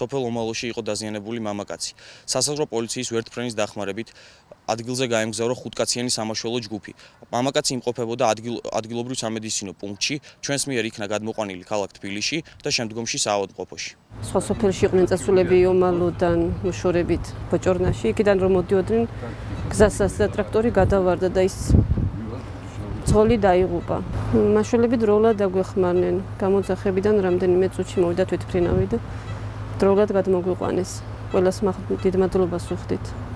სოფელ ომალოში იყო დაზიანებული მამაკაცი. Სასაზღვრო პოლიციის ვერტმფრენის დახმარებით ადგილზე გაემგზავრა 5-კაციანი სამაშველო ჯგუფი. მამაკაცი იმყოფებოდა ადგილობრივ სამედიცინო პუნქტში, ჩვენს მიერ იქნა გადმოყვანილი ქალაქ თბილისში და შემდგომში საავადმყოფოში. Სხვა სოფელში იყვნენ წასულები ომალოდან, უშორებით ბოჭორნაში, იქიდან რომ მოდიოდნენ, გზასაც და ტრაქტორი გადავარდა და ის ცოლი დაიღუპა. მაშველები დროულად დაგვეხმარნენ. გამოძახებიდან რამდენიმე წუთში მოვიდა თვითმფრინავი და დროულად გადმოგვიყვანეს. ყველას დიდი მადლობა ვუხდით.